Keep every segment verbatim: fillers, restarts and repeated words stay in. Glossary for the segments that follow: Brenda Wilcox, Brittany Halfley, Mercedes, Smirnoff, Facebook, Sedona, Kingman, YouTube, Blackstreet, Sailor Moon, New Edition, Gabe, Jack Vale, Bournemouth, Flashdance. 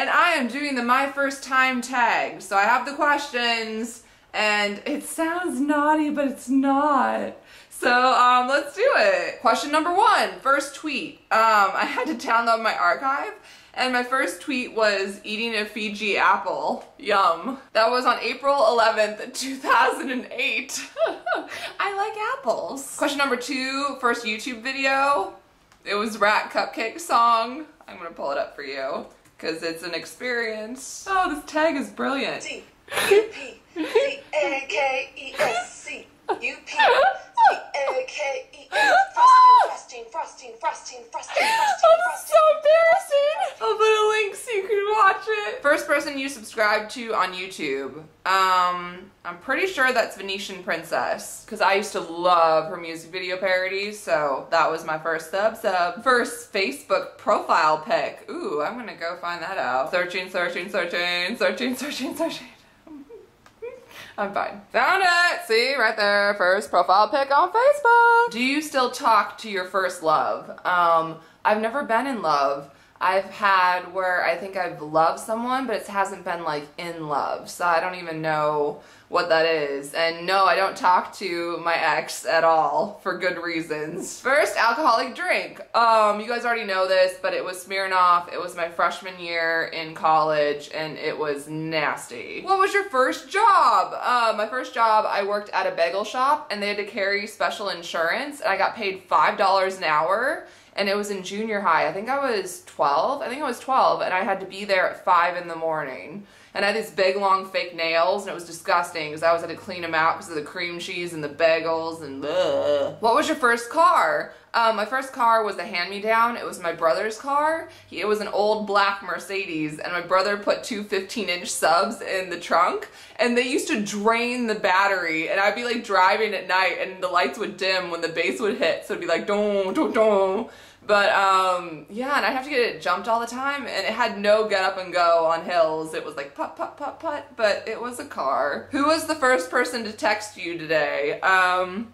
and I am doing the My First Time tag. So I have the questions, and it sounds naughty, but it's not. So um, let's do it. Question number one, first tweet. Um, I had to download my archive, and my first tweet was eating a Fiji apple. Yum. That was on April eleventh, two thousand eight. I like apples. Question number two, first YouTube video. It was Rat Cupcake song. I'm gonna pull it up for you, because it's an experience. Oh, this tag is brilliant. C U P C A K E S C. U P C A K E S. Frosting, frosting, frosting, frosting, frosting, frosting. That is so embarrassing. I'll put a link so you can watch it. First person you subscribed to on YouTube. Um, I'm pretty sure that's Venetian Princess, because I used to love her music video parodies, so that was my first sub sub. First Facebook profile pic. Ooh, I'm gonna go find that out. Searching, searching, searching, searching, searching, searching. I'm fine. Found it! See, right there. First profile pic on Facebook. Do you still talk to your first love? Um, I've never been in love. I've had where I think I've loved someone, but it hasn't been like in love. So I don't even know what that is. And no, I don't talk to my ex at all for good reasons. First alcoholic drink. Um, you guys already know this, but it was Smirnoff. It was my freshman year in college, and it was nasty. What was your first job? Uh, my first job, I worked at a bagel shop, and they had to carry special insurance, and I got paid five dollars an hour. And it was in junior high. I think I was twelve. I think I was twelve, and I had to be there at five in the morning. And I had these big, long, fake nails, and it was disgusting because I was had to clean them out because of the cream cheese and the bagels and ugh. What was your first car? Um, my first car was a hand-me-down. It was my brother's car. He, it was an old black Mercedes, and my brother put two fifteen-inch subs in the trunk, and they used to drain the battery, and I'd be, like, driving at night, and the lights would dim when the bass would hit, so it'd be like, dong, dong, dong. But, um, yeah, and I'd have to get it jumped all the time, and it had no get up and go on hills. It was like putt, putt, putt, putt, but it was a car. Who was the first person to text you today? Um,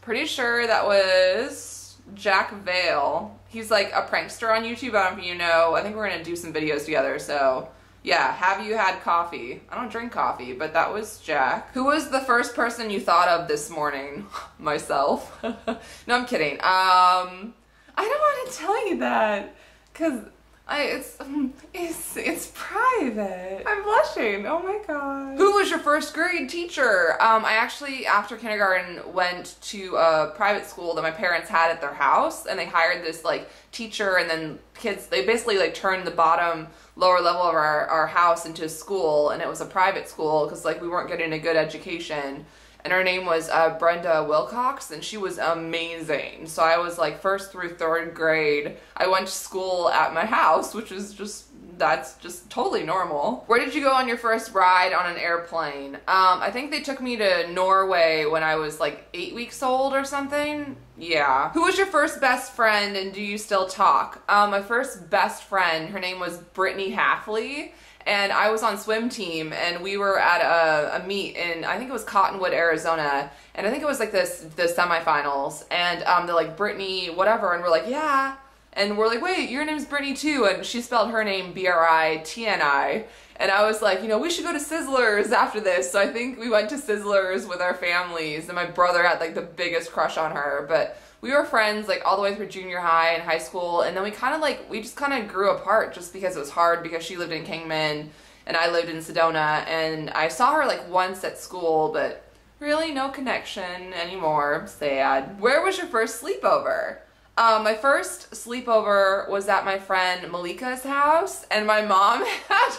pretty sure that was Jack Vale. He's like a prankster on YouTube. I don't know if you know. I think we're gonna do some videos together, so yeah. Have you had coffee? I don't drink coffee, but that was Jack. Who was the first person you thought of this morning? Myself. No, I'm kidding. Um, I don't want to tell you that, because I, it's, um, it's, it's private. I'm blushing, oh my god. Who was your first grade teacher? Um, I actually, after kindergarten, went to a private school that my parents had at their house, and they hired this, like, teacher, and then kids, they basically, like, turned the bottom lower level of our, our house into a school, and it was a private school, because, like, we weren't getting a good education. And her name was uh, Brenda Wilcox, and she was amazing. So I was like first through third grade. I went to school at my house, which is just, that's just totally normal. Where did you go on your first ride on an airplane? Um, I think they took me to Norway when I was like eight weeks old or something. Yeah. Who was your first best friend, and do you still talk? Um, my first best friend, her name was Brittany Halfley. And I was on swim team, and we were at a, a meet in, I think it was Cottonwood, Arizona, and I think it was like this the semifinals, and um, they're like, Brittany, whatever, and we're like, yeah, and we're like, wait, your name's Brittany too, and she spelled her name B R I T N I, and I was like, you know, we should go to Sizzlers after this, so I think we went to Sizzlers with our families, and my brother had like the biggest crush on her, but we were friends like all the way through junior high and high school, and then we kind of like, we just kind of grew apart just because it was hard because she lived in Kingman and I lived in Sedona, and I saw her like once at school, but really no connection anymore. Sad. Where was your first sleepover? Um, my first sleepover was at my friend Malika's house, and my mom had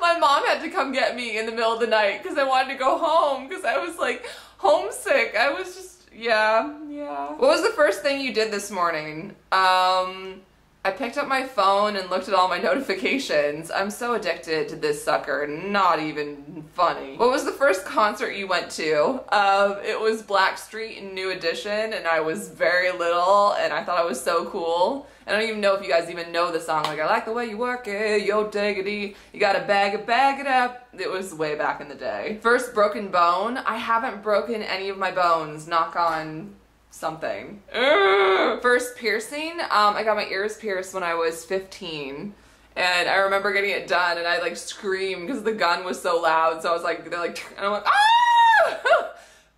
my mom had to come get me in the middle of the night because I wanted to go home because I was like homesick. I was just Yeah, yeah. What was the first thing you did this morning? Um, I picked up my phone and looked at all my notifications. I'm so addicted to this sucker, not even funny. What was the first concert you went to? Um, it was Blackstreet and New Edition, and I was very little, and I thought I was so cool. I don't even know if you guys even know the song. Like, I like the way you work it, yo diggity, you gotta bag it, bag it up. It was way back in the day. First broken bone. I haven't broken any of my bones. Knock on something. Ugh. First piercing. Um, I got my ears pierced when I was fifteen. And I remember getting it done, and I like screamed because the gun was so loud. So I was like, they're like, and I'm like, ah!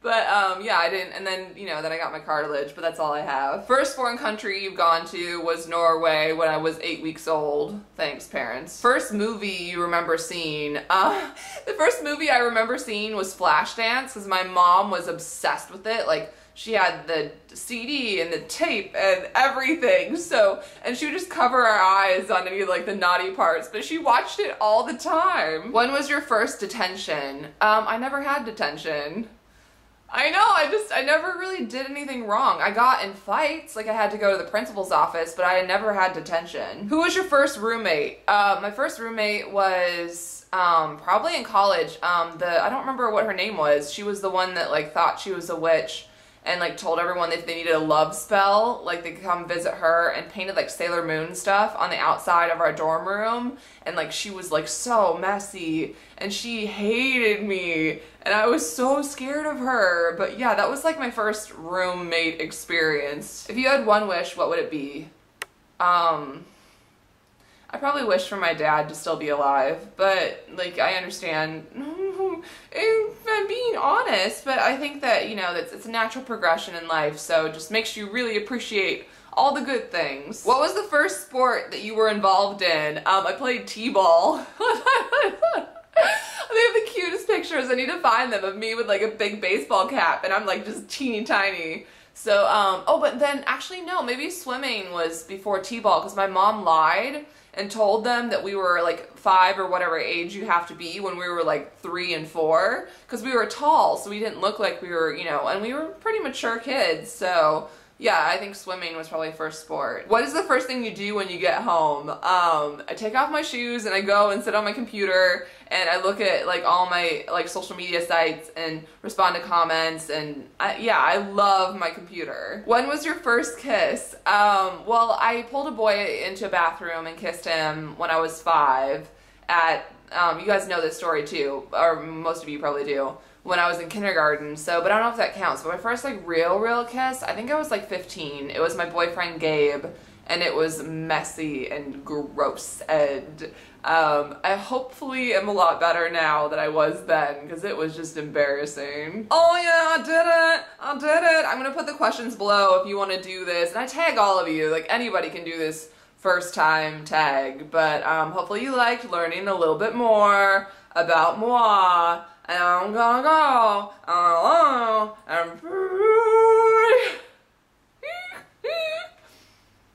But um, yeah, I didn't, and then, you know, then I got my cartilage, but that's all I have. First foreign country you've gone to was Norway when I was eight weeks old. Thanks, parents. First movie you remember seeing. Uh, the first movie I remember seeing was Flashdance, because my mom was obsessed with it. Like, she had the C D and the tape and everything. So, and she would just cover her eyes on any of like the naughty parts, but she watched it all the time. When was your first detention? Um, I never had detention. I know, I just, I never really did anything wrong. I got in fights, like I had to go to the principal's office, but I never had detention. Who was your first roommate? Uh, my first roommate was um, probably in college. Um, the, I don't remember what her name was. She was the one that like thought she was a witch and like told everyone that if they needed a love spell, like they could come visit her, and painted like Sailor Moon stuff on the outside of our dorm room. And like, she was like so messy and she hated me. And I was so scared of her. But yeah, that was like my first roommate experience. If you had one wish, what would it be? Um, I probably wish for my dad to still be alive, but like, I understand, if I'm being honest, but I think that, you know, that's, it's a natural progression in life. So it just makes you really appreciate all the good things. What was the first sport that you were involved in? Um, I played t-ball. They have the cutest pictures. I need to find them of me with like a big baseball cap and I'm like just teeny tiny. So, um, oh, but then actually no, maybe swimming was before t-ball, because my mom lied and told them that we were like five or whatever age you have to be when we were like three and four, because we were tall, so we didn't look like we were, you know, and we were pretty mature kids. So yeah, I think swimming was probably first sport. What is the first thing you do when you get home? Um, I take off my shoes and I go and sit on my computer and I look at like all my like social media sites and respond to comments, and I, yeah, I love my computer. When was your first kiss? Um, well, I pulled a boy into a bathroom and kissed him when I was five at, um, you guys know this story too, or most of you probably do, when I was in kindergarten, so, but I don't know if that counts, but my first like real, real kiss, I think I was like fifteen. It was my boyfriend Gabe, and it was messy and gross, and um, I hopefully am a lot better now than I was then, because it was just embarrassing. Oh yeah, I did it, I did it. I'm gonna put the questions below if you wanna do this, and I tag all of you, like anybody can do this first time tag, but um, hopefully you liked learning a little bit more about moi. And I'm gonna go, oh, and